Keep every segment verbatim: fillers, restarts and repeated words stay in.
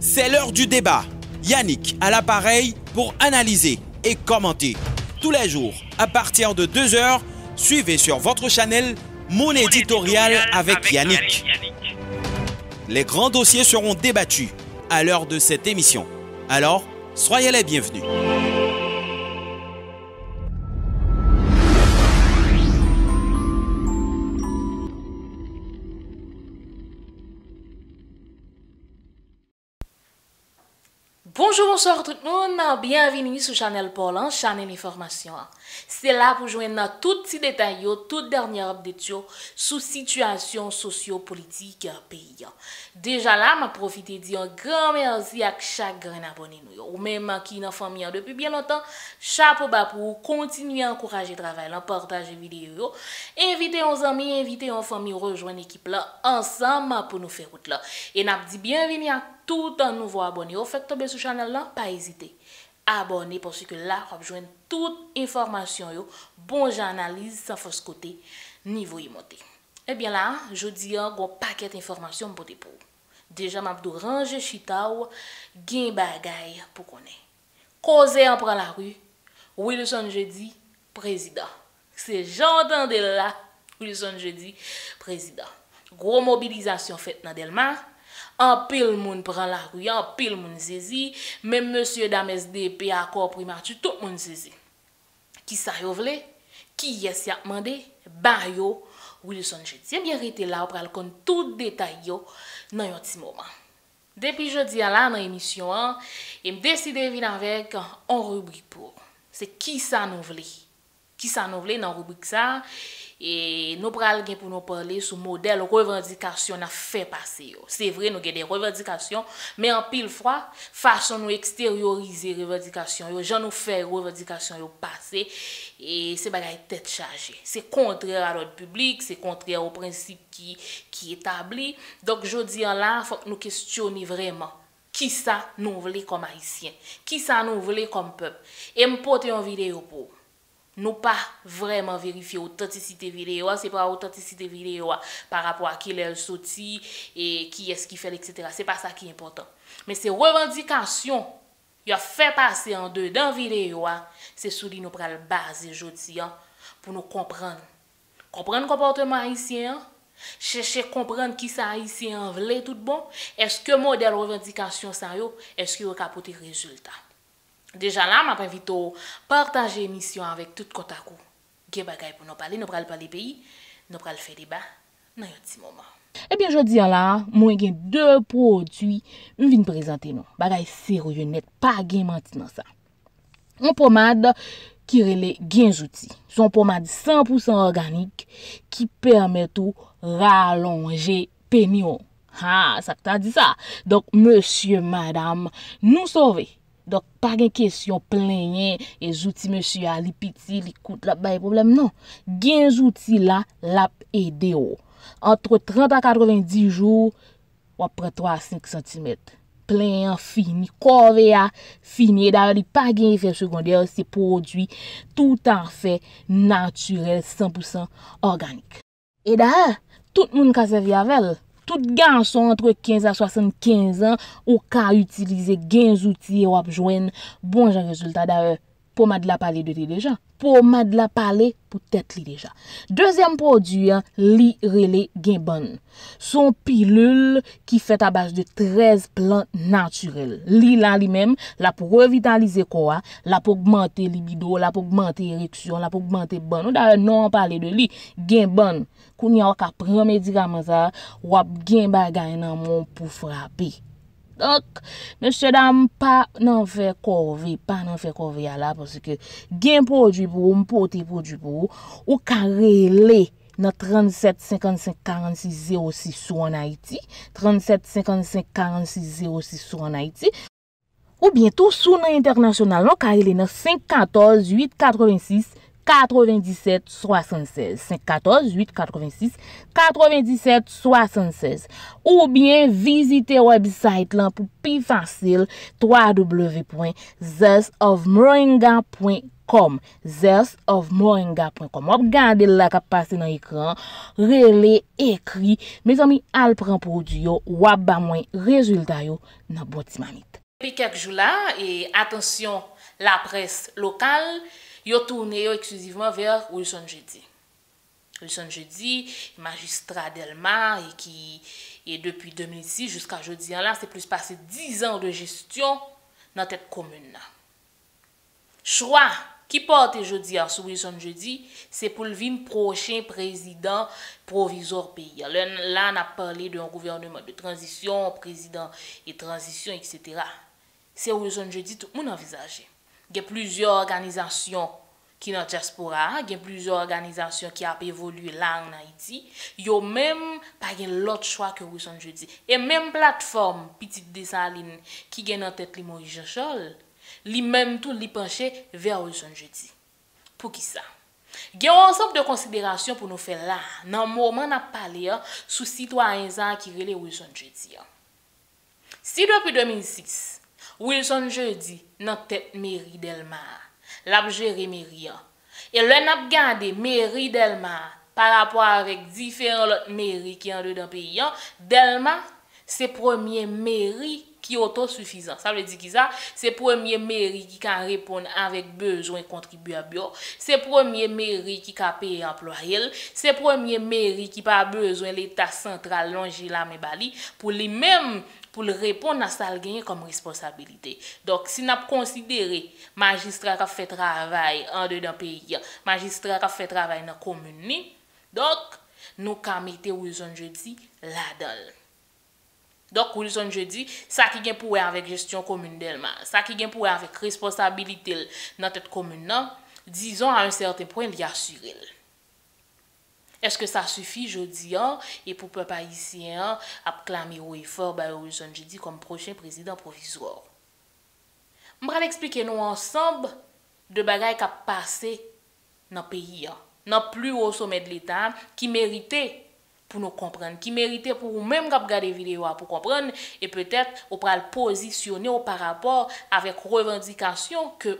C'est l'heure du débat. Yannick à l'appareil pour analyser et commenter. Tous les jours, à partir de deux heures, suivez sur votre channel Mon éditorial avec Yannick. Les grands dossiers seront débattus à l'heure de cette émission. Alors, soyez les bienvenus. Bonjour, bonsoir tout le monde, bienvenue sur Channel Paul, Channel Information. C'est là pour joindre tout petit détail, toute dernière update sur situation socio-politique pays. Déjà là, m'a profité de dire un grand merci à chaque grand abonné ou même qui est en famille depuis bien longtemps. Chapeau bas pour continuer à encourager le travail, partager vidéo, inviter nos amis, inviter nos familles, rejoindre l'équipe là ensemble pour nous faire route là. Et n'a dit bienvenue à tout un nouveau abonné. Au fait tomber sur channel là, pas hésiter. Abonnez parce que là, vous rejoignez toute information yo, bon j'analyse sans fausse côté, niveau y monter. Et bien là, je dis un gros paquet d'informations pour dépôt. Déjà m'a dou ranger chita ou gain bagay pour connait. Causer en prend la rue. Wilson Jeudi président. C'est j'entende là. Wilson Jeudi président. Gros mobilisation faite dans Delma. En pile moun prend la rue, en pile moun saisi, même monsieur dame S D P accord primature tout moun saisi. Qui ça yo vle? Qui est si a demandé? Ba yo Wilson Jeudi. Eh bien rete là pour le connait tout détail yo dans un petit moment. Depuis jeudi à la dans émission un, et me décider venir avec en rubrique pour. C'est qui ça nous vle? Qui ça nous vle dans rubrique ça? Et nous pral gen pour nous parler sur modèle revendication n'a fait passer. C'est vrai nous gen des revendications mais en pile fois façon nous extérioriser revendication yo, gens nous fait revendication yo passer et c'est bagaille tête chargée. C'est contraire à l'ordre public, c'est contraire au principe qui qui établi. Donc jodi en là faut que nous questionner vraiment qui ça nous voulons comme haïtiens, qui ça nous voulons comme peuple et me porter en vidéo pour nous pas vraiment vérifier l'authenticité vidéo, c'est pas l'authenticité vidéo par rapport à qui elle sorti et qui est-ce qui fait, et cetera. C'est pas ça qui est important. Mais ces revendications, il a fait passer en dedans vidéo, c'est sur qui nous prenons la base aujourd'hui pour nous comprendre. Comprendre le comportement haïtien, chercher à comprendre qui ça haïtien veut tout bon, est-ce que le modèle revendication ça yo, est-ce qu'il y a des résultats? Déjà là, m'a invité à partager l'émission avec tout côté à coup. Gè bagay pour nous parler, nous pral parler pays, nous pral faire débat dans un petit moment. Eh bien, je dis là, moi j'ai deux produits, je viens présenter nous. Bagay sérieux net, pas gain menti dans ça. Une pommade qui relève Genjouti. Son pommade cent pour cent organique qui permet tout rallonger pénion. Ah, ça t'a dit ça. Donc monsieur, madame, nous sauver. Donc, pas de question plaignée, et outils, monsieur, à l'épiti, l'écoute, la baille problème, non. Gain outils là, la aide. Entre trente à quatre-vingt-dix jours, on prend trois à cinq centimètres. Plein, fini, corvéa, fini. D'ailleurs, pas de effet secondaire, c'est produit tout en fait naturel, cent pour cent organique. Et d'ailleurs, tout le monde qui a servi avec. Tout garçon entre quinze à soixante-quinze ans ou ka utiliser quinze outils ou ap joindre bon jan résultat d'ailleurs pommade la palais de déjà pommade la palais pour tête li déjà. Deuxième produit li relé Genbon. Son pilule qui fait à base de treize plantes naturelles. Li la li même la pour revitaliser corps, la pour augmenter libido, la pour augmenter érection, la pour augmenter bon. D'ailleurs non on parler de li Genbon. Qu'on y a qu'à prendre médicament ça ou à bien bagaille dans mon pour frapper. Donc monsieur dame pas n'en fait corvée, pas n'en fait corvée là parce que gain produit pour me porter produit pour ou carrelé dans trente-sept cinquante-cinq quarante-six zéro six sous en Haïti, trente-sept cinquante-cinq quarante-six zéro six sous en Haïti. Ou bien tout sous international, non carrelé dans cinq quatorze huit quatre-vingt-six quatre-vingt-dix-sept soixante-seize, cinq un quatre, huit huit six, quatre-vingt-dix-sept soixante-seize. Ou bien visitez website là pour plus facile w w w point zofmoinga point com. zofmoinga point com. Regardez là qui passe dans l'écran, relais écrit. Mes amis, al prend produit yo, ou ba moins résultat yo dans bon ti manit. Depuis quelques jours là et attention, la presse locale yo tourné yo exclusivement vers Wilson Jeudi. Wilson Jeudi, magistrat Delma et qui et depuis deux mille six jusqu'à jeudi là, c'est plus passé dix ans de gestion dans cette commune là. Choix qui porte jeudi à Wilson Jeudi, c'est pour le vin prochain président provisoire pays. Là, on a parlé d'un gouvernement de transition, président et transition, et cetera. C'est Wilson Jeudi, tout le monde envisage. Il y a plusieurs organisations qui sont dans la diaspora, il y a plusieurs organisations qui ont évolué là en Haïti. Il y a même pas l'autre choix que Wilson Jeudi. Et même plateforme Petit Dessaline qui est en tête de Moïse Jean-Chole. Li même tout li penché vers Wilson Jeudi. Pour qui ça? Gen ensemble de considérations pour nous faire là. Dans le moment n'a parlé sous citoyens qui relè Wilson Jeudi. Si depuis deux mille six, Wilson Jeudi nan tête mairie Delma, l'a géré mairie. Et le n'a gardé mairie Delma par rapport avec différents mairies qui en dedans pays. Delma c'est premier mairie qui autosuffisant. Ça veut dire que ça, c'est premier mairie qui can répondre avec besoin contribuable. C'est premier mairie qui can payer employé. C'est premier mairie qui pas besoin l'État central longer la main bali pour lui même pour répondre à ça gagner comme responsabilité. Donc si n'a considéré magistrat qui fait travail en dedans pays, magistrat qui fait travail dans commune, donc nous ca mettre Wilson Jeudi là-dedans. Donc, Wilson Jeudi, ça qui vient pour avec gestion commune Delma, ça qui vient pour avec responsabilité dans cette commune, disons à un certain point, il y a assuré. Est-ce que ça suffit, jeudi, et pour peuple haïtien, à clamer au effort de Wilson Jeudi comme prochain président provisoire? Je vais expliquer nous ensemble de bagailles qui ont passé dans le pays, dans le plus haut sommet de l'État, qui méritait pour nous comprendre, qui méritait pour vous-même regarder vidéo pour comprendre et peut-être on peut le positionner par rapport avec revendication que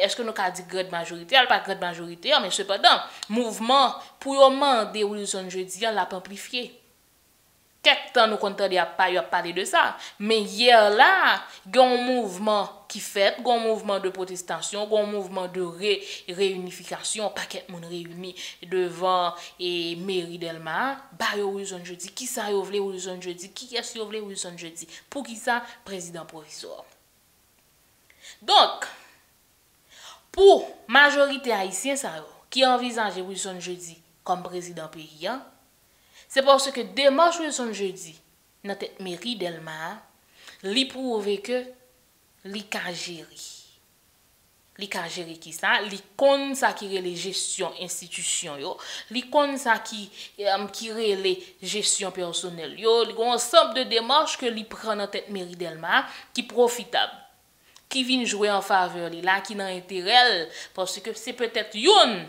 est-ce que nous avons dit grande majorité, pas grande majorité, mais cependant, mouvement pour demander Wilson Jeudi l'a amplifié. Quelque temps nous comptons pas parler de ça, mais hier là, il y a un mouvement qui fait, il y a un mouvement de protestation, il y a un mouvement de ré, réunification, paquet de monde réuni devant et mairie Delma, bah yo Wilson Jeudi, qui ça yo vle Wilson Jeudi, qui est-ce yo vle Wilson Jeudi, pour qui ça président provisoire. Donc pour majorité haïtienne ça yo, qui envisage Wilson Jeudi comme président pays, c'est parce que démarche Wilson Jeudi, notre mairie Delma, li prouve que li ka géri. Li ka géri ki sa, li kon sa ki rele gestion institution yo, li kon sa ki um, ki rele gestion personnel yo, li gon ensemble de démarche que li prend notre mairie Delma qui profitable, qui vient jouer en faveur li là, qui nan intérêt parce que c'est peut-être yon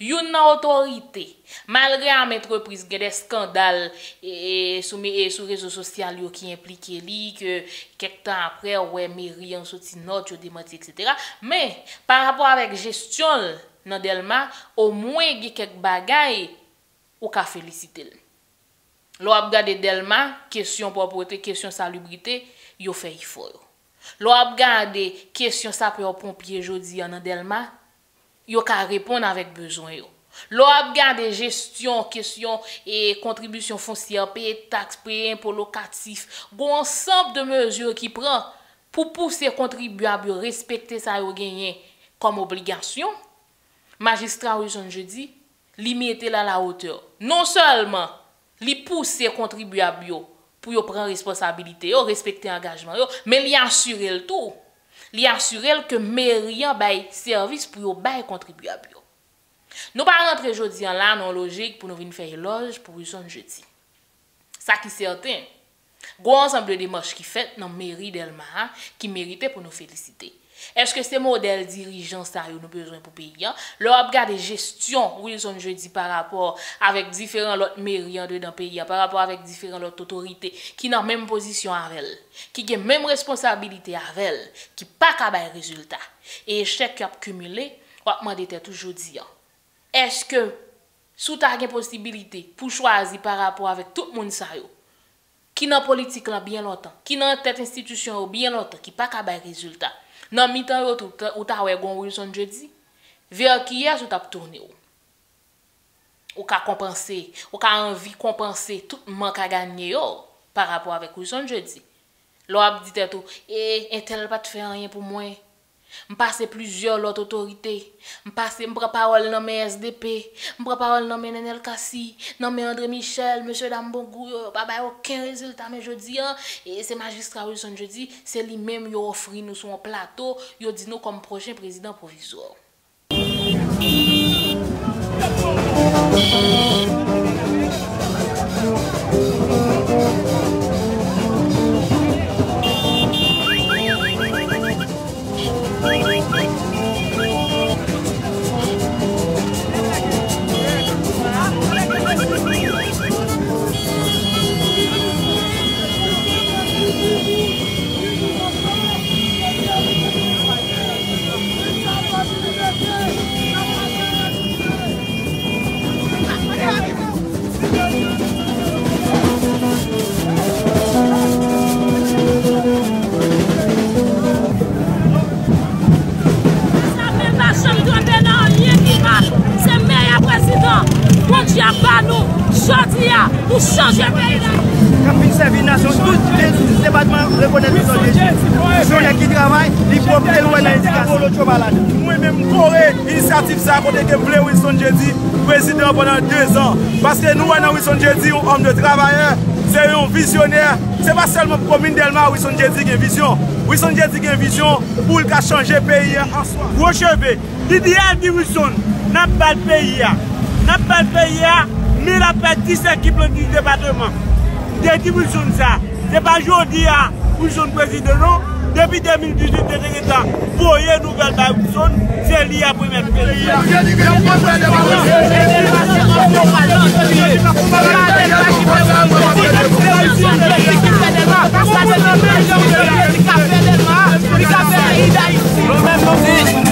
Yon nan autorité, malgré à entreprise gen des scandales et sous mes sous réseaux sociaux qui impliquent li que quelque temps après ouais mairie en sorti note yo démenti et cetera. Mais par rapport avec gestion nan Delma, au moins gen quelques bagailles ou ka féliciter. L'on a regardé Delma, question propreté, question salubrité, yo fait il faut. L'on a regardé question sapeur pompier jodi nan Delma. Yo ka répondre avec besoin yo. L'on a regardé gestion, question et contribution foncière, payer taxes, payer impôts locatifs, bon ensemble de mesures qui prend pour pousser contribuables respecter ça yo gagné comme obligation. Magistrat Wilson Jeudi, li mette la la hauteur. Non seulement li pousser contribuables yo pour yo prendre responsabilité yo, respecter engagement yo, mais li assurer le tout. Li assurel que mairie bay service pour yo bay contribuable. Nous pas rentrer jodi en là non logique pour nous venir faire éloge pour Wilson Jeudi. Ça qui certain. Gros ensemble de démarches qui fait dans mairie Delma qui méritait pour nous féliciter. Est-ce que c'est modèle dirigeant ça nous avons besoin pour pays? Leur regard de gestion, Wilson Jeudi, par rapport avec différents autres mairies dans le pays, par rapport avec différentes autres autorités qui n'ont même position avec elle, qui ont même responsabilité avec elle, qui n'ont pas de résultat. Et échec qui a cumulé, on était toujours dit, est-ce que sous ta possibilité pour choisir par rapport avec tout le monde ça yo, qui n'a politique là bien longtemps, qui n'a tête institution bien longtemps, qui pas capable résultat. Nan mi tan yo tout ou ta wè gon Wilson Jeudi, vers qui est ou t'a tourner ou. Ou ka compenser, ou ka envie compenser tout manque à gagner yo par rapport avec Wilson Jeudi. L'on a dit tout et intel pas te faire rien pour moi. M'passe plusieurs autres autorités, m'passe m'prend parole nan mes S D P, m'prend parole nan mes Nanel Cassie, nan mes André Michel, monsieur Dambongour, pas bay aucun résultat mais jodi an et c'est magistrat Wilson Jeudi, c'est lui même yo offri nous son plateau, yo dit nous comme prochain président provisoire. Pour changer le pays. Quand il servit la nation, tous les départements reconnaissent les gens. Les gens qui travaillent, ils peuvent aller loin dans l'éducation. Moi-même, Corée, l'initiative, ça a compté que Wilson Jeudi, président pendant deux ans. Parce que nous, Wilson Jeudi, un homme de travailleurs, c'est un visionnaire. Ce n'est pas seulement la commune Delma, Wilson Jeudi qui a une vision. Wilson Jeudi qui a une vision pour changer le pays en soi. Recherchez, l'idéal de Wilson n'a pas le pays. N'a pas le pays. Il a fait dix équipes du département. Depuis Wilson, ça, c'est pas aujourd'hui à Wilson président, non. Depuis deux mille dix-huit, vous voyez nouvelle par Wilson, c'est lié à première période.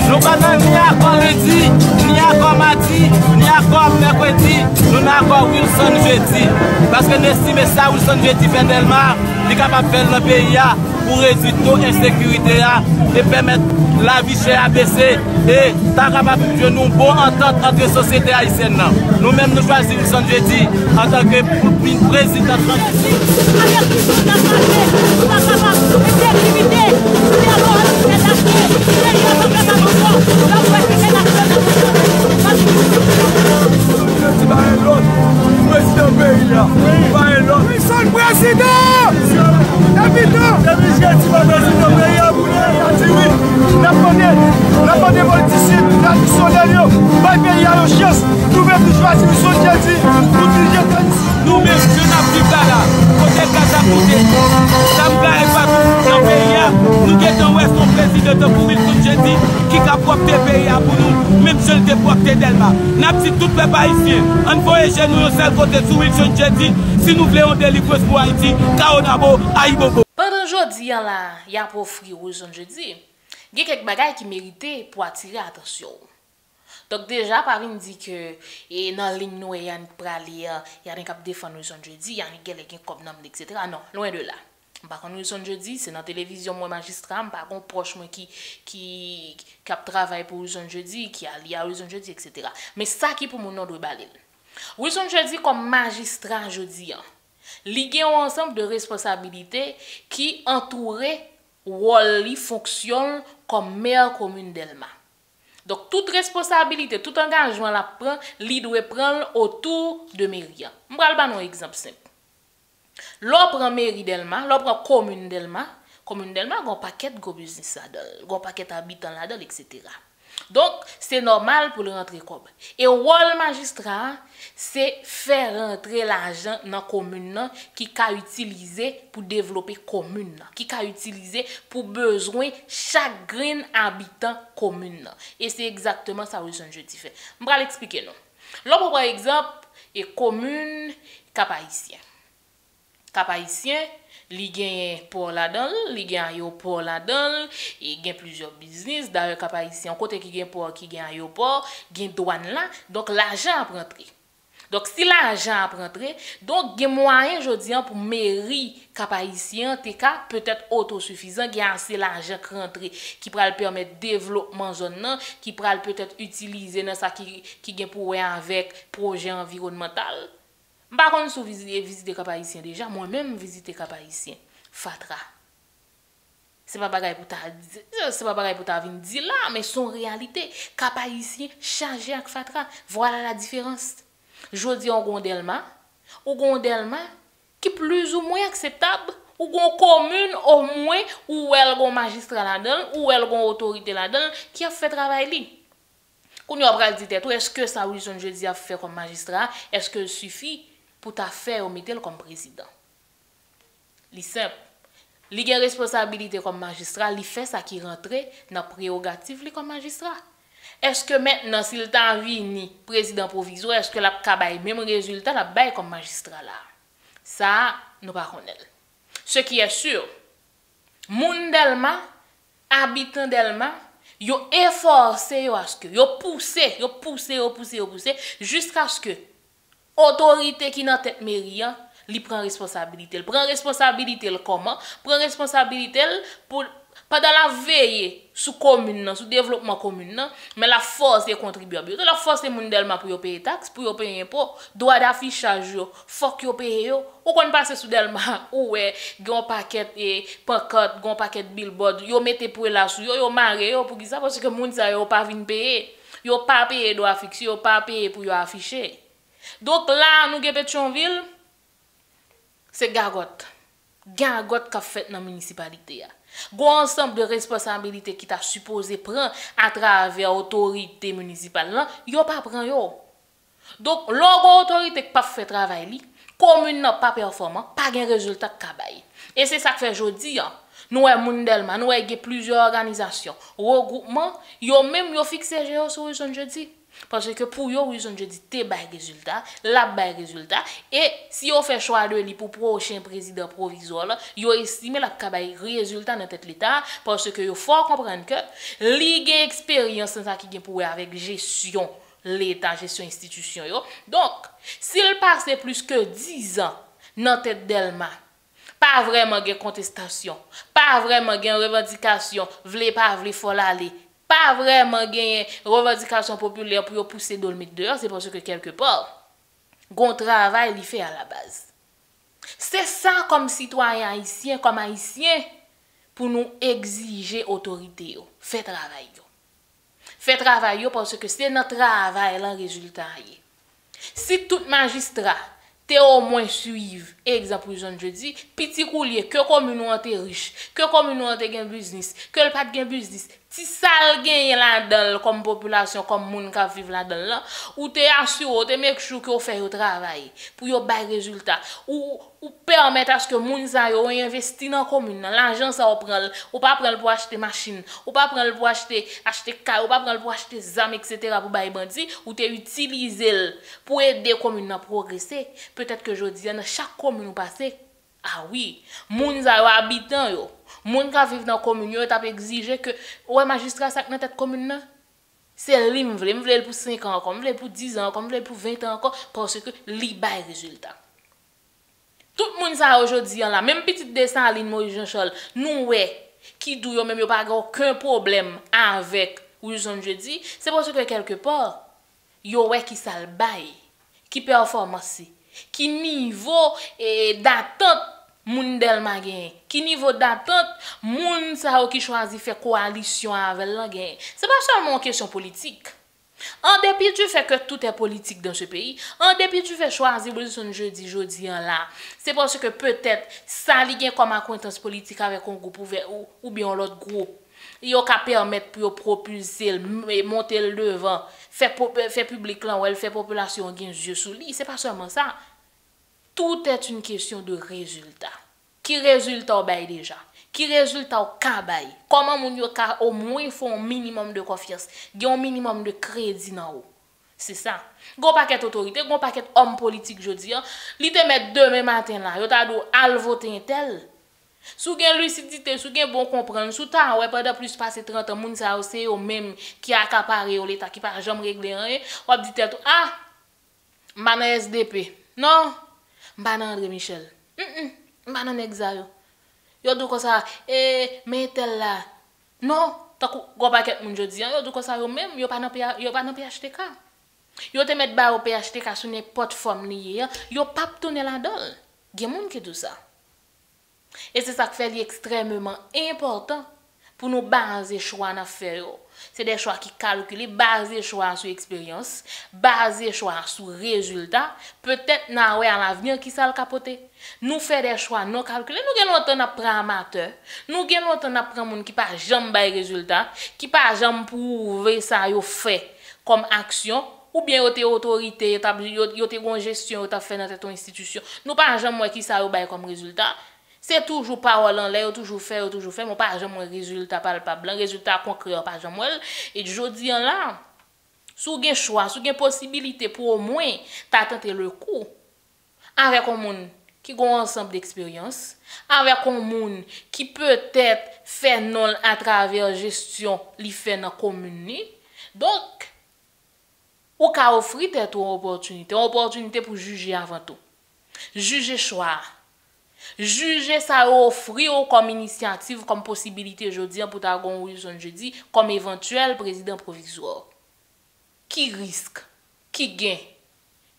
Nous n'avons ni accord lundi, ni accord mardi, ni accord mercredi, nous n'avons pas Wilson Jeudi. Parce que nous estimons ça, Wilson Jeudi fait Delma, il est capable de faire le pays pour réduire toute l'insécurité et permettre la vie chez A B C et capable de nous bon entente entre les sociétés haïtiennes. Nous-mêmes nous choisissons Wilson Jeudi en tant que président de la La on voit les jeunes nous seuls côté sous Wilson Jeudi si nous voulons délivrer pour Haïti car on a beau Aïbobo. Pendant jodi là, il y a pour offrir Wilson Jeudi, il y a quelques bagages qui méritaient pour attirer attention. Donc déjà par une dit que et dans ligne nous y a une pralia, il y a un cap défendre Wilson Jeudi, il y a un quelqu'un comme nom et cetera. Non, loin de là. Par contre Wilson Jeudi, c'est dans la télévision moi magistrat, par contre proche moi qui qui cap travaille pour Wilson Jeudi, qui a lié à Wilson Jeudi et cetera. Mais ça qui pour mon nom de balil. Wilson Jeudi comme magistrat jeudi, lié un ensemble de responsabilités qui entouraient Wally fonctionne comme maire commune Delma. Donc toute responsabilité, tout engagement la prend, li doit prendre autour de Myriam. M'bral ba non exemple simple. L'opre en mairie Delma, l'opre en commune Delma, commune Delma, gon paquet go business là-dedans, gon paquet habitant là-dedans, et cetera. Donc, c'est normal pour le rentrer comme. Et le rôle magistrat, c'est faire rentrer l'argent dans la commune qui est utilisé pour développer la commune, qui est utilisé pour besoin chaque grain habitant commune. Et c'est exactement ça que je dis. Je vais l'expliquer. Là, par exemple, la commune Cap-Haïtien. Cap-Haïtien, il gagne pour la donne, il gagne pour la donne, il gagne plusieurs business. D'ailleurs, Cap-Haïtien, côté qui gagne pour, qui gagne aéroport, gagne douane là. Donc, l'argent a rentré. Donc, si l'argent a rentré, donc, il y a moyen, je dis, pour mairie Cap-Haïtien, peut-être autosuffisant, il y a assez l'argent qui rentre, qui pourra permettre le développement zone, qui pourra peut-être utiliser dans ça qui gagne pour avec projet environnemental. Par contre, si vous visitez Cap-Haïtien déjà, moi-même visité Cap-Haïtien, Fatra. Ce n'est pas pareil pour ta, c'est pas pareil pour ta vie dit là, mais son réalité, Cap-Haïtien chargé avec Fatra. Voilà la différence. Je dis en Gondelma, au Gondelma, qui plus ou moins acceptable, ou gon commune au moins, ou elle gon magistrat là-dedans, ou elle gon autorité là-dedans, qui a fait travail li. Quand on a dit, est-ce que ça, Wilson Jeudi a fait comme magistrat, est-ce que suffit pour ta faire au métal comme président? C'est simple. Il a une responsabilité comme magistrat, il fait ça qui rentre dans la prérogative comme magistrat. Est-ce que maintenant, s'il t'a venu président provisoire, est-ce que la cabaye même résultat la baille comme magistrat là? Ça, nous ne connaissons pas. Ce qui est sûr, moun Delma, habitant Delma, ils ont efforcé à ce que, ils ont poussé, ils ont poussé, ils ont poussé, ils ont poussé, jusqu'à ce que l'autorité qui est dans tête mairie, elle prend responsabilité. Elle prend responsabilité comment? Prend responsabilité pour... Pas dans la veille sous commune, sous développement commune, mais la force des contribuables. La force des gens pour payer taxes, pour payer impôts, droit d'affichage, faut qu'ils payent. Ou qu'on passe sous Delma, ou un paquet et pancarte, un paquet de billboard, ils mettent pour là sous, ils marrent pour ça parce que les gens n'ont pas venu payer. Ils n'ont pas payé droit fixe, ils n'ont pas payé pour afficher. Donc là, nous avons Pétionville, c'est gargote. Gargote qu'a fait dans la municipalité. Gon ensemble de responsabilités qui t'a supposé prendre à travers l'autorité municipale là, yo pas prend yo. Donc l'autorité qui pas fait travail li, commune n'a pas performant, pas gain résultat kabay. Et c'est ça que fait jodi an. Nous avons moun Delma, nous avons plusieurs organisations, regroupements, yo même yo fixé géo sur Wilson Jeudi parce que pour yo Wilson Jeudi té bay résultat, la bay résultat et si yo fait choix de li pour prochain président provisoire, yo estime la kabay résultat dans tête l'état parce que yo faut comprendre que li gen expérience ça qui gen pour avec gestion l'état, gestion institution yo. Donc, s'il passe plus que dix ans dans tête Delma, pas vraiment gen contestation, pas vraiment gen revendication, vle pas vle faut l'aller. Pas vraiment gagner revendication populaire pour pousser Dolmit dehors, c'est parce que quelque part, gon travail il fait à la base. C'est ça comme citoyen haïtien, comme haïtien, pour nous exiger autorité. Fait travail. Fait travail parce que c'est notre travail le résultat. Si tout magistrat t'es au moins suivre, exemple, je dis, petit coulier, que commune on est riche, que commune on est gain business, que le pas de gain business, si ça gagne là-dedans, comme population, comme moun qui vivent là-dedans, là, ou t'es assuré, t'es make sure que vous faites le travail, pour vous bailler résultat, ou, ou permettre à ce que moun ça yon investi dans la commune, l'argent ça on prend, ou pas prendre pour acheter machine, ou pas prendre pour acheter, acheter car, ou pas prendre pour acheter zam, et cetera, pour bailler bandit, ou t'es utilisé pour aider la commune à progresser. Peut-être que je dis, dans chaque commune où passez, ah oui, moun za yo habitant yo, moun ka viv dans commune yo t'a exiger que ouais magistrat ça dans tête commune là. C'est li m'vle, m'vle pour cinq ans, comme m'vle pour dix ans, comme m'vle pour vingt ans encore parce que li bay résultat. Tout moun ça aujourd'hui là, même Petit Dessaline Moïse Jean-Chole, nous ouais qui dou yo même yo pas aucun problème avec Wilson Jeudi, c'est parce que quelque part yo ouais qui sal bay, qui performance, qui niveau eh, d'attente moun Delma gen, qui niveau d'attente moun sa ou qui choisit faire coalition avec la gen. C'est pas seulement une question politique. En dépit du fait que tout est politique dans ce pays, en dépit du fait choisir Wilson Jeudi, Jeudi en là, c'est parce que peut-être ça ligue comme acquaintance politique avec un groupe ou, ou bien l'autre groupe. Il y a qu'à permettre pour propulser, monter le devant, faire public là, ou elle fait population gain yeux sous lui. C'est pas seulement ça. Tout est une question de résultat. Qui résultat bail déjà? Qui résultat au cabaye? Comment mon yo ka au moins font un minimum de confiance, gè un minimum de crédit nan haut. C'est ça. Gon paquet autorité, gon paquet homme politique jodi an, li te met demain matin là, yo ta do al voter tel. Sou gen lucidité, sou gen bon comprendre, sou ta ouais pendant plus passer trente ans moun sa c'est eux même qui accaparer l'état qui pas jamais régler rien, on dit tête ah m'ba nan S D P. Non, m'ba nan André Michel. Hum hum, m'ba nan exayo. Yo dou comme ça eh mais tel là. Non, tant gros paquet moun jodi an, yo dou comme ça yo même, yo pas nan yo pas nan P H T K. Yo te met ba au P H T K sur n'importe forme lié, yo pas tourner la dol. Gen moun ki tout ça. Et c'est ça qui fait extrêmement important pour nous baser choix dans faire. C'est des choix qui calculent, baser choix sur expérience, baser choix sur résultat. Peut-être na ouais à l'avenir qui ça le capoter. Nous faire des choix non calculés, nous gagnons longtemps à prendre amateur, nous gagnons longtemps à prendre monde qui pas jamais bail résultat, qui pas jamais prouver ça yo fait comme action. Ou bien yote autorité, yote gon gestion, yote fait dans ton institution. Nous pas jamais qui ça yo bail comme résultat. C'est toujours parole en l'air, toujours faire, toujours faire, mais pas jamais résultat palpable, résultat concret, pas jamais. Et jodi en là, si vous avez choix, si vous avez possibilité pour au moins tenter le coup, avec un monde qui a un ensemble d'expérience, avec un monde qui peut-être fait non à travers gestion, li fait dans la commune. Donc, vous pouvez offrir une opportunité, une opportunité pour juger avant tout. Juger choix. Juger ça offrir comme initiative, comme possibilité, je dis, pour ta gon Wilson Jeudi, comme éventuel président provisoire. Qui risque, qui gagne,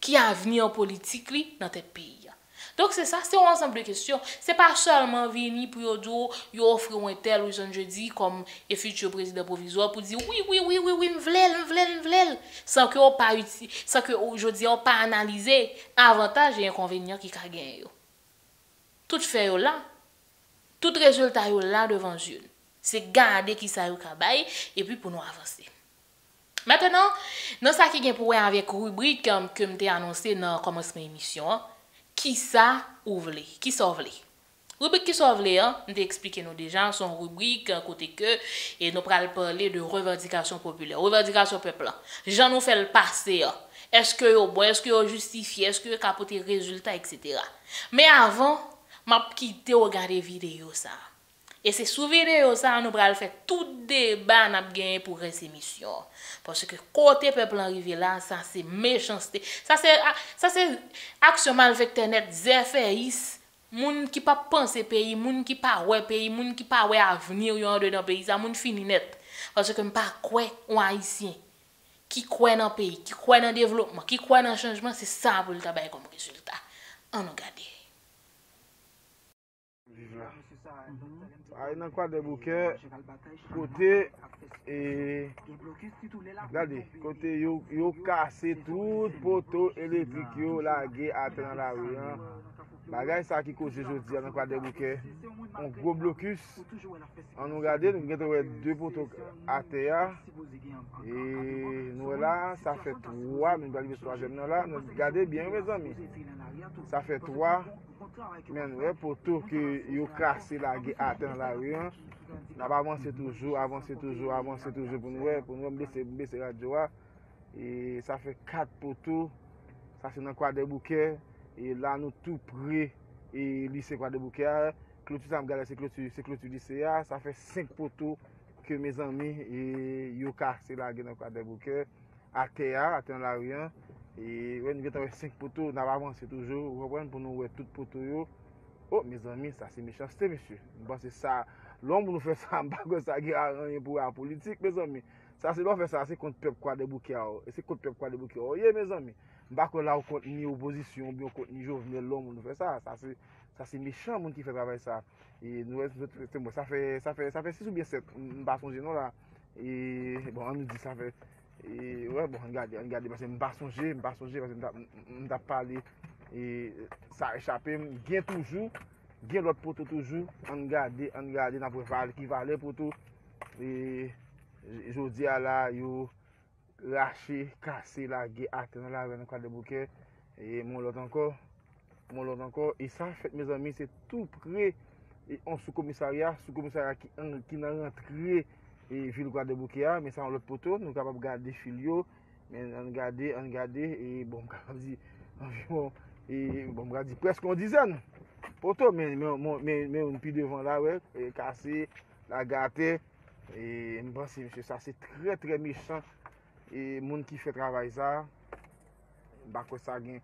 qui avenir politique li, dans tes pays. Donc c'est ça, c'est un ensemble de questions. C'est pas seulement venir pour dire, yo offrir un tel Wilson Jeudi comme futur président provisoire pour dire oui, oui, oui, oui, oui, m'vlel, m'vlel, m'vlel, sans que on pas uti, sans que je dis on pas analyser avantages et inconvénients qui ka gagne yo. Tout fait là, tout résultat là devant Dieu. C'est garder qui ça au cabaye et puis pour nous avancer. Maintenant, dans ça qui est pour avec rubrique que m'était annoncé dans commencement émission, qui ça ouvre, qui sauve. Rubrique qui sauve, m'était expliqué nous déjà son rubrique côté que et nous pral parler de revendication populaire, revendication peuple. J'en nous fait le passé. Est-ce que yo bon, est-ce que yo justifié, est-ce que yo capoter résultat et cetera. Mais avant m'a quitté regarder vidéo ça. Et c'est sous vidéo ça nous pral faire tout débat n'a gagné pour cette émission parce que côté peuple arrivé là ça c'est méchanceté. Ça c'est ça c'est action malveillante net zéféis moun qui pas penser pays, moun qui pas ouais pays, moun qui pas ouais avenir yo dedans pays ça moun fini net parce que m'pas croire un haïtien qui croit dans pays, qui croit dans développement, qui croit dans changement, c'est ça pour le travail comme résultat. On regarde. Il y a quoi de bouquet côté et regardez côté yo yo cassé tout poteau électrique yo lagué à dans la rue bagay ça qui cause aujourd'hui dans quoi de bouquet on gros blocus on nous regarder nous gagne deux poteaux à terre et nous là ça fait trois nous arriver troisième là nous regardez bien mes amis ça fait trois. Mais ouais, pour tout que yo cassé la guerre atteint la rue, on a avancé toujours, avancé toujours, avancé toujours pour nous, pour nous blesser, blesser la joie. Et ça fait quatre pour tout, ça c'est dans quoi des bouquets. Et là nous tout près et lycée quoi des bouquets. Clôture ça me galère, c'est clôture, c'est clôture lycée. Ça fait cinq pour tout que mes amis et yo cassé la guerre dans quoi des bouquets. À terre atteint la rue. Et ouais, nous avons cinq poteaux, nous avons avancé toujours, vous comprenez, pour nous voir tout poteau. Oh, mes amis, ça c'est méchanceté, monsieur. Bon, c'est ça. L'homme nous fait ça, ça qui a rien pour la politique, mes amis. Ça, c'est l'homme fait ça, c'est contre le peuple quoi de bouquet. C'est contre le peuple quoi de bouquet. Oh, yeah, mes amis. Bah, qu'on là, on compte ni opposition, on compte ni jovenel, l'homme nous fait ça. Ça, c'est méchant, mon qui fait travail ça. Et nous, ça fait six ou bien sept, nous ne sommes pas là. Et bon, on nous dit ça fait. Et ouais, bon, regardez, regardez, parce que je ne pas songer, je ne pas songer, parce que je ne pas parler. Et ça a échappé, bien toujours, bien l'autre poteau toujours. Regardez, regardez, on a qui va aller poteau. Et je dis à la, yo lâché, cassé, la guerre, acte dans la rue, dans le bouquet. Et mon l'autre encore, mon l'autre encore. Et ça, fait, mes amis, c'est tout près. Et on sous-commissariat, sous-commissariat qui n'a rentré. Et ville de Bouquet, mais ça en l'autre poteau, nous sommes capables de garder filio, mais on garde, on garde, et bon, on dit environ, et bon, on dit presque une dizaine poteau, mais mais on pile devant là, ouais, cassé, la gâté, et je pense que ça c'est très très méchant, et monde qui fait travail ça, bah que ça gagne,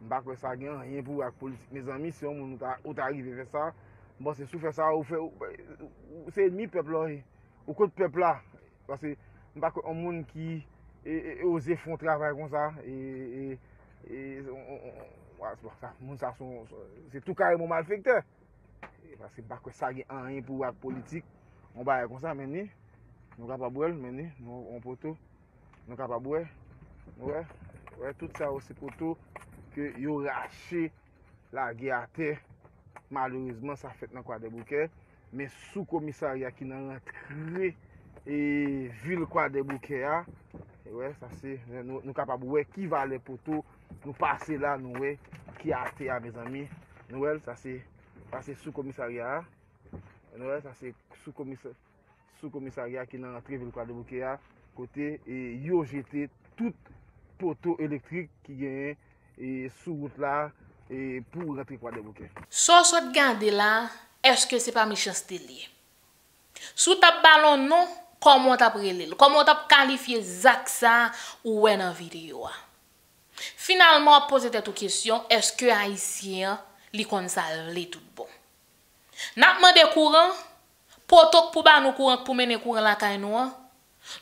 bah que ça gagne, rien pour la politique, mes amis, si on est arrivé vers ça, bon c'est sous faire ça, c'est ennemi peuple là. Au côté du peuple là, parce que nous pas un monde qui osé faire un travail comme ça, et c'est tout carrément malfecté. Parce que pas que ça gagne rien pour la politique, on va comme ça maintenant, nous capables, maintenant, nous on poteau, nous capables, ouais, ouais, tout ça aussi poteau que ils ont lâché la guerre à terre, malheureusement ça fait dans quoi des bouquets. Mais sous commissariat qui n'a rentré et ville quoi des bouquets et ouais ça c'est nous nous capable ouais qui va les poteaux nous passer là nous ouais qui a été à mes amis nous ouais ça c'est passé sous commissariat nous ouais ça c'est sous commissariat sous commissariat qui n'a rentré ville quoi des bouquets côté et yo jeté tout poteau électrique qui gagne et sous route là et pour rentrer quoi des bouquets so so garder là. Est-ce que c'est pas méchanceté lié? Sous ta ballon non, comment t'as prélé? Comment t'as qualifié Zak ça ou en dans vidéo? Finalement, poser cette question, est-ce que haïtien li kon sa li tout bon? N'a demandé courant, potok pou ba nou courant pou mener courant la kay nou,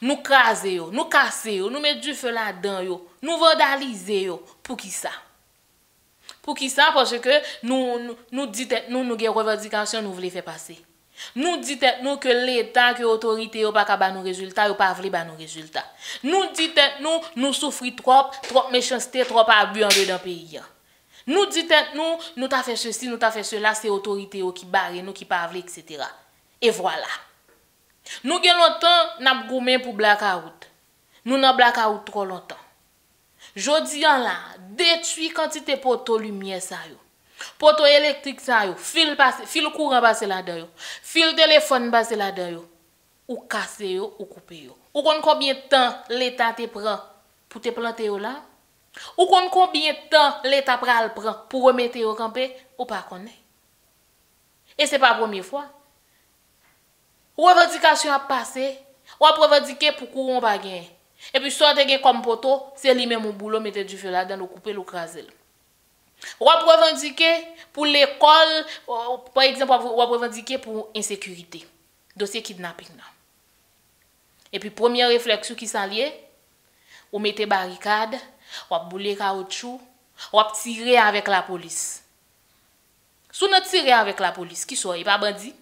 nou krasé yo, nou kassé yo, nou met du feu là-dedans yo, nou vandaliser yo, pour qui ça? Pour qui ça? Parce que nous nous nous dit nous nous des revendications nous voulons faire passer. Nous dit nous que l'État, que l'autorité n'a pas capable nos résultats, n'a pas voulu nos résultats. Nous dit nous nous souffrons trop, trop méchanceté, trop abus en dedans pays. Nous dit nous nous t'a fait ceci, nous t'a fait cela, c'est l'autorité qui barre, nous qui pas voulu, et cetera. Et voilà. Nous gagnons longtemps n'a goumé pour blackout. Nous n'a blackout trop longtemps. Jodi an la, détruit quantité poteau lumière ça yo. Poteau électrique ça yo, fil passe, fil courant passe là-dedans yo. Fil téléphone passe là-dedans yo. Ou casse yo ou coupe yo. Ou kon combien de temps l'État te prend pour te planter yo là? Ou kon combien de temps l'État pral prend pour remettre yo camper ou pas connaît. Et c'est pas la première fois. Revendication a passé, ou a revendiquer pour courant pas gagner. Et puis, soit tu as comme poteau, c'est lui-même au boulot, mettez du feu là-dedans, le couper, le craser. Ou à revendiquer pour l'école, par exemple, ou à revendiquer pour insécurité. Dossier kidnapping. Nan. Et puis, premier réflexe qui s'en lié, ou mettez barricade, ou à bouler caoutchouc, ou à tirer avec la police. Si on tire avec la police, qui soit, il pas bandit.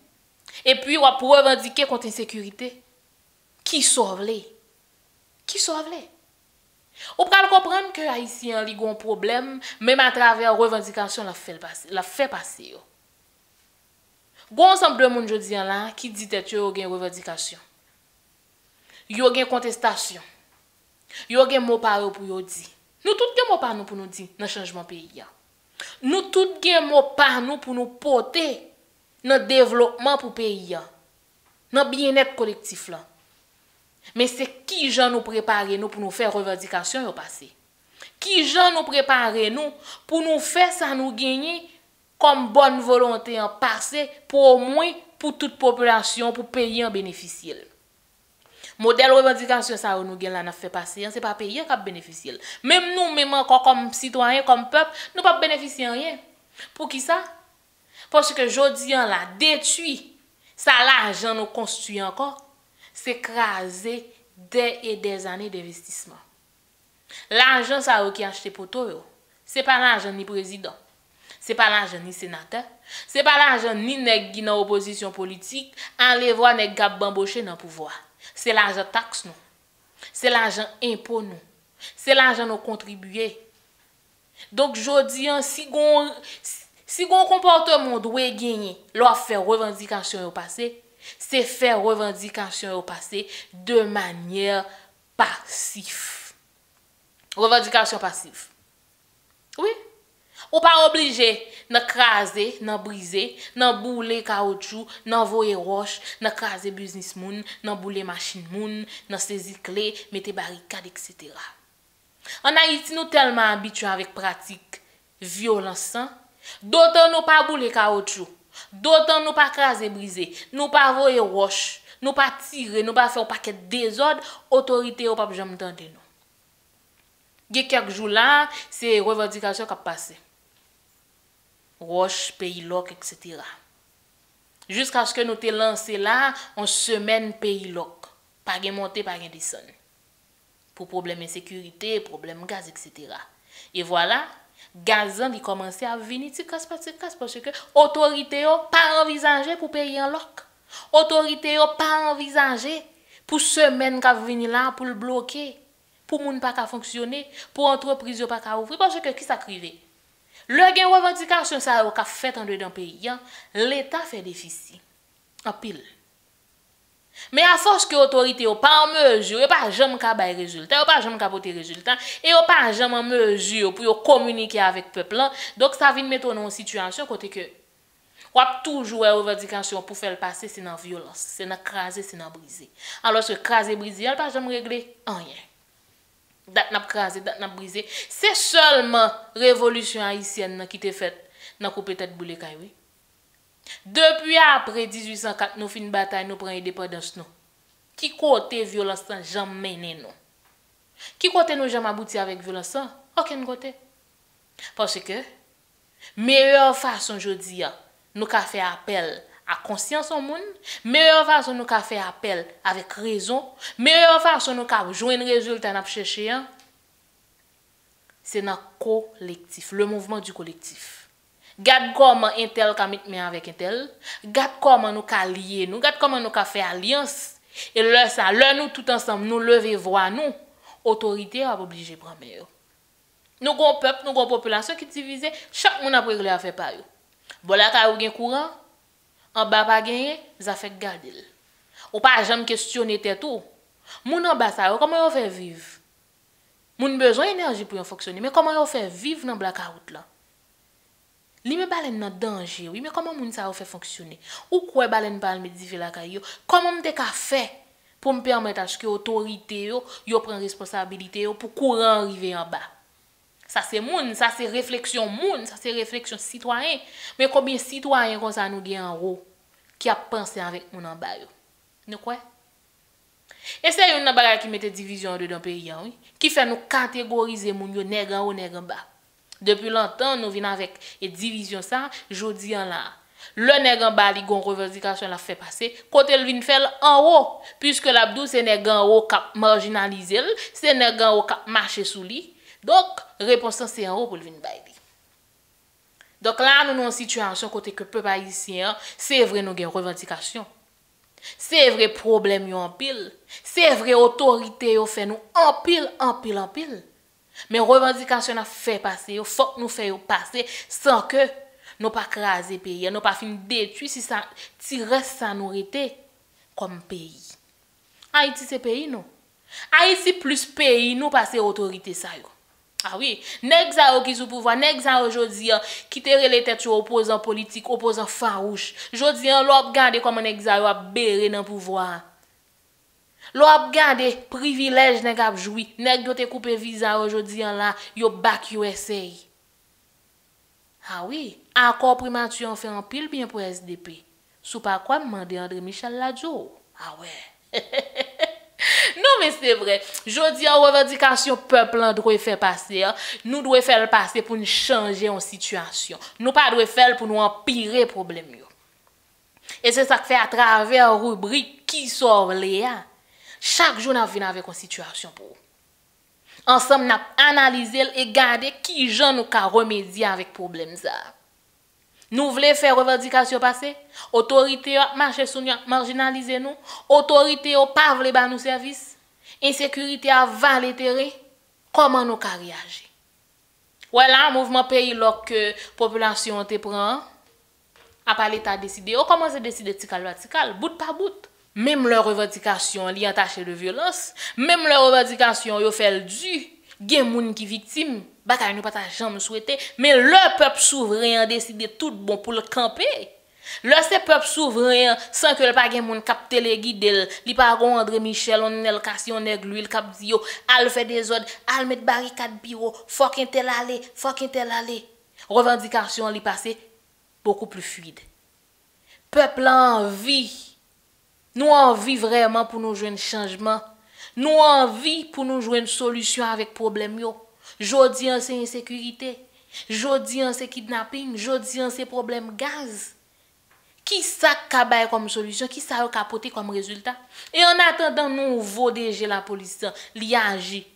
Et puis, ou à revendiquer contre insécurité. Qui sauve les? Qui sauve les? Ou pral comprendre que Haïtien li gon problème, même à travers revendication la fait passer, la fait passer yo. Gon ensemble de moun jodi an la qui dit tête yo gen revendication. Yo gen contestation. Yo gen mot pa yo pou yo di. Nou tout gen mot pa nou pou nou di dans changement pays ya. Nou tout gen mot pa nou pou nou porter dans développement pour pays ya. Dans bien-être collectif là. Mais c'est qui gens nous prépare nous pour nous faire revendication au passé? Qui gens nous prépare nous pour nous faire ça nous gagner comme bonne volonté en passé pour au moins pour toute population pour payer en bénéficier? Modèle revendication ça nous gagne là n'a fait passer, c'est pas payer qui bénéficier. Même nous même encore comme citoyens comme peuple, nous pas bénéficier rien. Pour qui ça? Parce que jodi an la détruit ça l'argent nous construit encore. S'écraser des et des années d'investissement. L'argent ça qui achète poteau yo, c'est pas l'argent ni président, c'est pas l'argent ni sénateur, c'est pas l'argent ni nèg qui dans opposition politique, aller voir nèg gab bamboché dans pouvoir. C'est l'argent taxe nous. C'est l'argent impôt nous. C'est l'argent nous contribuer. Donc jodi an si gon si gon comportement doit gagner, l'on fait revendication au passé, c'est faire revendication au passé de manière passive. Revendication passive. Oui. On pas obligé de craser, de briser, de bouler caoutchouc, d'envoyer roche, de craser business moun, de bouler machine moun, de saisir clé, mettre barricade, et cetera. En Haïti, nous tellement habitués avec pratique violence, d'autant nous pas bouler caoutchouc, d'autant nous pas craser, briser, nous pas envoyer roche, nous pas tirer, nous pas faire paquet de désordre, autorité ou pas jamais tendre nous. Il y a quelques jours là, c'est revendication qui a passé. Roche, pays loc, et cetera. Jusqu'à ce que nous te lancé là, on semaine pays loc. Pas de monter, pas de descendre. Pour problème de sécurité, problème de gaz, et cetera. Et voilà, gazan qui commence à venir, parce que l'autorité n'a pas envisagé pour payer en loc. L'autorité n'a pas envisagé pour semaine qui venir là, pour le bloquer. Pour moun pa ka fonctionner, pour entreprise pas ka ouvrir, parce que qui ça crivé. Le gain revendication ça ka fait en dedans pays, l'État fait déficit en pile. Mais à force que autorité ou pas en mesure, pas jamais ka bay résultat, pas jamais ka porter résultat et ou pas jamais en mesure pour communiquer avec peuple, donc ça vient mettre nous en situation côté que ou a toujours revendication pour faire le passer, c'est dans violence, c'est dans craser, c'est dans briser. Alors ce craser briser, pas jamais régler rien. Dat n'a crasé, dat n'a brisé. C'est seulement révolution haïtienne qui t'est faite dans coupé tête boule kayoui. Depuis après mille huit cent quatre, nous fin bataille, nous prenons indépendance nous. Qui côté violence jamais mené nous. Qui côté nous jamais abouti avec violence? Aucun côté. Parce que meilleure façon jodi a, nous ka fait appel à conscience au monde, meilleure façon nous ka faire appel avec raison, meilleure façon nous ka joindre résultat n'a chercher hein, c'est dans collectif, le mouvement du collectif. Garde comment intel ka mettre main avec intel, garde comment nous ka lier, nous garde comment nous ka faire alliance et là ça, là nous tout ensemble nous lever voix nous, autorité a obligé prendre meilleur. Nous grand peuple, nous grand population qui divisé, chaque monde a régler à faire par eux. Voilà ka ou gen courant. En bas pas gagné, ça fait garder. Ou pas jamais questionner tout. Moun en bas ça, comment on fait vivre? Moun besoin d'énergie pour fonctionner, mais comment on fait vivre dans blackout là? Li me balen dans danger, oui, mais comment moun ça fait fonctionner? Ou quoi balen pas me divi la caillou? Comment me ka fait pour me permettre à ce que autorité yo yo prend responsabilité yo pour courant arriver en bas? Ça c'est moun, ça c'est réflexion moun, ça c'est réflexion citoyen. Mais combien citoyens comme ça nous gagne en haut qui a pensé avec moun en bas yo. Nous quoi? Et c'est une bagarre qui mette division dedans pays oui, qui fait nous catégoriser moun yo nèg en haut nèg en bas. Depuis longtemps nous venons avec et division ça, jodi en là. Le nèg en bas li gon revendication la fait passer, côté le vinn faire en haut puisque l'abdou c'est nèg en haut cap marginaliser, c'est nèg en haut cap marcher sous lui. Donc, réponse c'est en haut pour le venir bailler. Donc là, nous sommes en situation côté que peuple haïtien, c'est vrai nous avons une revendication. C'est vrai problème en pile. C'est vrai autorité fait nous en pile, en pile, en pile. Mais revendication a fait passer, il faut que nous fassions passer sans que nous pas craser pays, nous pas finir détruire si ça tire sa nourriture comme pays. Haïti c'est pays non. Haïti plus pays nous passer autorité ça yo. Ah oui, nègza qui sous pouvoir, nègza aujourd'hui qui tire les têtes opposants politiques, opposants farouches. Jodi an l'op gade comment nègza a béré dans pouvoir. L'op gade privilège nèg a joui, nèg doit te couper visa aujourd'hui là, yo back U S A. Ah oui, accord primature on fait en pile bien pour S D P. Sous pas quoi demander André Michel Ladjo. Ah ouais. Non mais c'est vrai, jodi en revendication peuple doit faire passer, nous doit faire passer pour nous changer en situation. Nous pas doit faire pour nous empirer problème yo. Et c'est ça que fait à travers rubrique qui sauve Léa. Chaque jour nous venons avec une situation pour. Ensemble nous analyser et garder qui gens nous ka remédier avec problème ça. Nous voulons faire revendication passée. Autorité marche sous nous, marginaliser nous. Autorité pas voulez ba nous service. insécurité a valé terrain, comment nous réagir? Voilà, mouvement pays lorsque la population te prend, à part l'État décidé, on commence à décider tical par tical, bout par bout. Même leurs revendications liées à de violence, même leurs revendications yo fait du, gen moun qui victime, baka nous pas ta jambe souhaité, mais le peuple souverain a décidé tout bon pour le camper. Le se peuple souverain sans que le pa gen moun kap téléguidel, li pa gon André Michel, Nanel Cassie, l'huile kap di yo, al fait des ordres, al met barricade bureau, faut qu'un tel aller, faut qu'un tel aller. Revendication li passé beaucoup plus fluide. Peuple en vie. Nous envie vraiment pour nous jouer un changement. Nous envie pour nous jouer une solution avec problème yo. Jodi an c'est insécurité, jodi an c'est kidnapping, jodi an c'est problème gaz. Qui ça kabay comme solution, qui ça kapote comme résultat? Et en attendant, nous vos D G la police, li agi,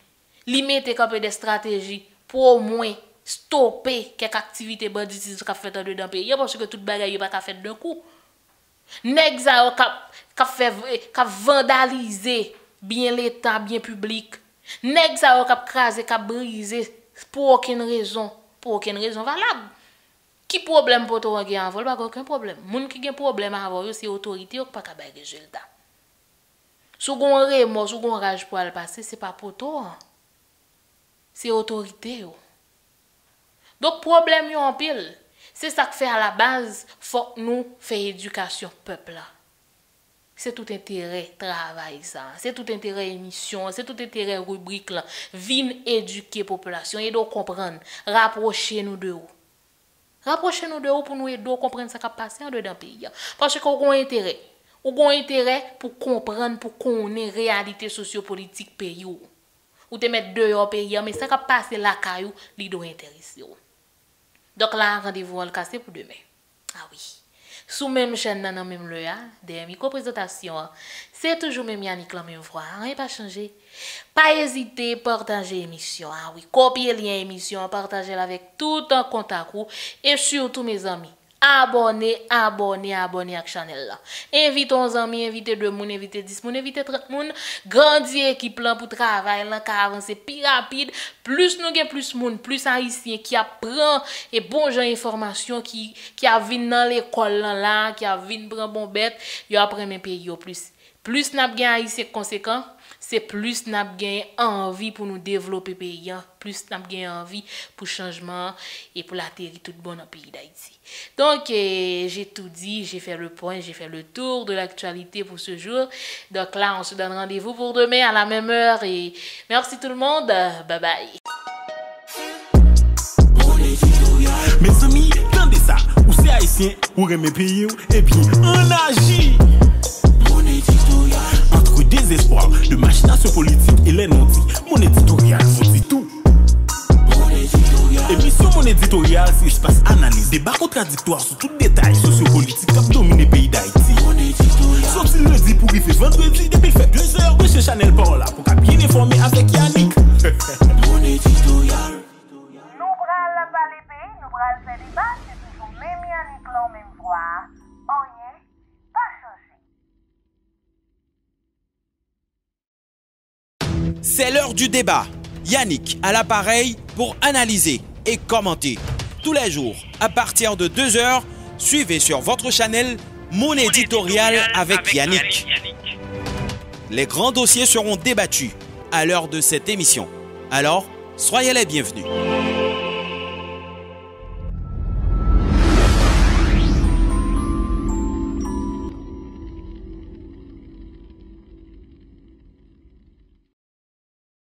li mette comme des stratégies pour au moins stopper quelques activités banditisme qu'a fait dans pays parce que toute bagaille pas qu'a fait d'un coup. Nèg ça qu'a fait qu'a vandaliser bien l'état, bien public. Nèg ça qu'a craser, qu'a briser pour aucune raison, pour aucune raison valable. Qui problème pour toi qui en vol pas aucun problème. Moun qui gen problème avant yo c'est autorité qui pas capable résultat. Sou gon remords, sou gon rage pour al passer, c'est pas pour toi. C'est autorité yo. Donc problème yo en pile. C'est ça que fait à la base faut nous faire éducation peuple là. C'est tout intérêt travail ça, c'est tout intérêt émission, c'est tout intérêt rubrique là. Vin éduquer population et donc comprendre, rapprocher nous de vous. Rapprochez-nous de vous pour nous aider à comprendre ce qui est passé dans le pays. Parce que vous avez intérêt. Vous avez intérêt pour comprendre, pour connaître la réalité sociopolitique du pays. Vous te mettez dehors du pays, mais ce qui est passé là, vous doit intéresser. Donc là, rendez-vous à le casser pour demain. Ah oui. Sous même chaîne, dans même le A, des micro-présentations, c'est toujours même Yannick la même fois. Rien pas changé. Pas hésiter, partager l'émission. Ah oui, copier le lien émission, partager avec tout un contact et surtout mes amis. Abonnez, abonnez, abonnez à la chaîne là. Invitez vos amis, invitez deux moun, invitez dix moun, invitez trente moun. Grandis équipe là pour travailler là, car avancer plus rapide. Plus nous gagnons plus moun, plus haïtien qui apprend et bon genre information qui qui a vint dans l'école là, qui a vint prend bon bête, yo apprend mes pays yo plus. Plus n'a gagnent haïtien conséquent, c'est plus n'a gagnent envie pour nous développer pays, plus n'a gagnent envie pour changement et pour la terre toute bonne en pays d'Haïti. Donc, eh, j'ai tout dit, j'ai fait le point, j'ai fait le tour de l'actualité pour ce jour. Donc là, on se donne rendez-vous pour demain à la même heure. Et merci tout le monde. Bye bye. Mes amis, attendez ça. Ou c'est haïtien, ou remet pays, et puis on agit. Mon éditorial. Entre désespoir, de machination politique et les non-dits, mon éditorial vous dit tout. Émission Mon éditorial, c'est espace analyse, débat contradictoire sur tout détail sociopolitique qui domine le pays d'Haïti. Sorti le lundi pour y faire vendredi, depuis fait deux heures de chez Channel Paul là pour être bien informé avec Yannick. Mon éditorial. Nous pral la valé pays, nous pral faire débat, c'est toujours même Yannick là, même voix. On y est, pas changé. C'est l'heure du débat. Yannick à l'appareil pour analyser et commenter. Tous les jours, à partir de deux heures, suivez sur votre chaîne Mon éditorial avec Yannick. Les grands dossiers seront débattus à l'heure de cette émission. Alors, soyez les bienvenus.